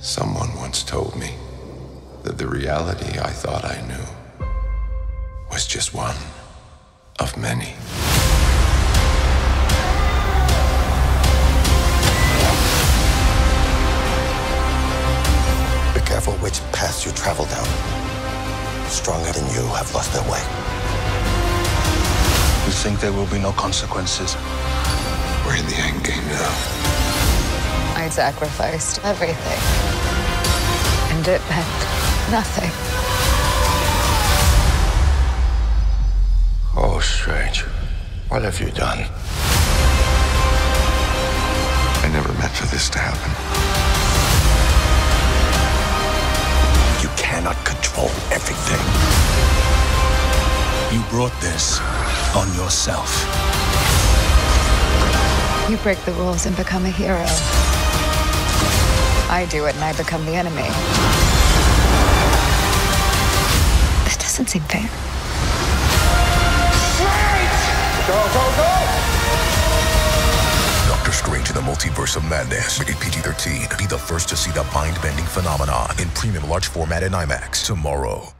Someone once told me that the reality I thought I knew was just one of many. Be careful which path you travel down. Stronger than you have lost their way. You think there will be no consequences? We're in the end game now. I sacrificed everything, and it meant nothing. Oh, Strange, what have you done? I never meant for this to happen. You cannot control everything. You brought this on yourself. You break the rules and become a hero. I do it and I become the enemy. That doesn't seem fair. Strange! Go, go, go! Doctor Strange in the Multiverse of Madness. Rated PG-13. Be the first to see the mind-bending phenomenon in premium large format and IMAX tomorrow.